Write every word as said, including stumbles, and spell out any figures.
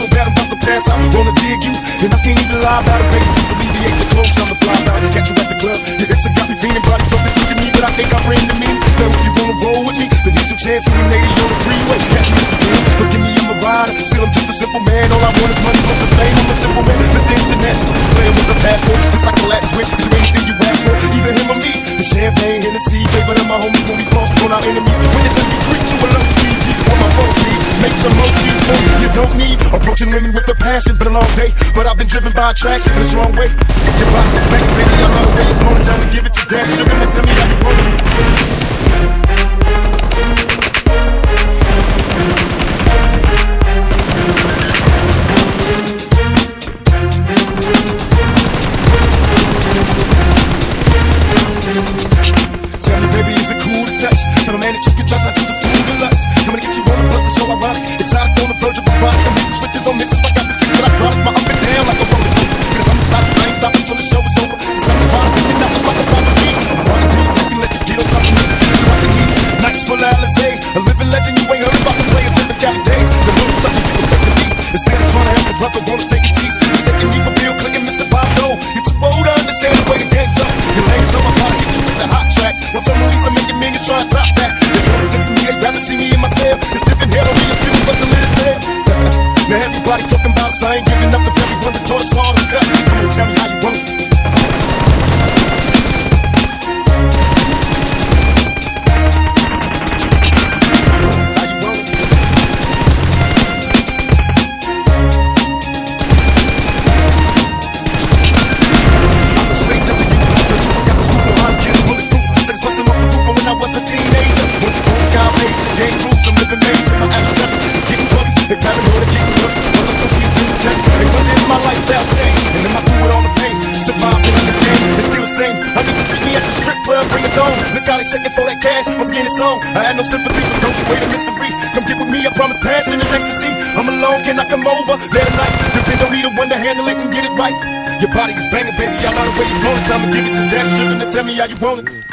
so bad I'm about to pass out. Wanna dig you, and I can't even lie about it, baby. Just to alleviate your clothes, I'm the fly about it. Catch you at the club, your ex got me feeling body talking to me, but I think I ran to me. Now if you wanna roll with me, then here's your chance for a lady on the freeway. Catch me if you can, but give me in my ride. Still I'm just a simple man, all I want is money, most of fame. I'm a simple man, let's stay international. Playing with the passport, just like a Latin switch. Do anything you ask for, either him or me. The champagne, Hennessy, favor to my homies when we cross on our enemies. Witnesses we preach to a low speed, on my folks need. Make some more cheese, so you don't need. Approaching women with a passion, been a long day, but I've been driven by attraction in a strong way. Your body's back, baby, I'm all day. It's more time to give it to that sugar and tell me how you rollin'. Tell me, baby, is it cool to touch? Tell a man that you can trust, not just a fool to lust. Come and get you on the bus, it's so ironic. It's out on the verge of a rock. I'm making switches on misses like I've been fixing. I dropped my up and down like a roller. And if I'm beside you, I ain't stopping till the show is over. It's like a vibe, and now it's like a vibe to me. I'm on the hill, sipping, let you get on top of me. You're like the knees, nights full of Alice, a living legend, you ain't heard about the players, living Cali days. The road's tough, you can take the beat. Instead of trying to help the brother, wanna take a tease. Mistaking me for Bill Clinton, Mister Bob Doe. It's a road to understand the way the game's up. Your lane's on my body, hit you with the hot tracks. Once I'm released, I'm making millions trying to top that. Six me, they'd rather see me in my cell. It's living hell, only a few of us a little tail. Now everybody talking about us, I ain't giving up. If everyone that taught us hard to cut, come on, tell me how you want it. Shaking for that cash, I'm skinning song. I had no sympathy, so don't you wait a mystery. Come get with me, I promise passion and ecstasy. I'm alone, can I come over there tonight? Depend on me to one to handle it and get it right. Your body is banging, baby, I know the way you flowing. Time to give it to daddy, sugar, and tell me how you want it.